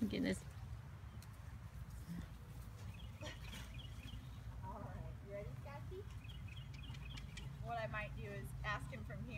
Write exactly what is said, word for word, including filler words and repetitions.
I'm getting this. All right, you ready, Cassie? What I might do is ask him from here.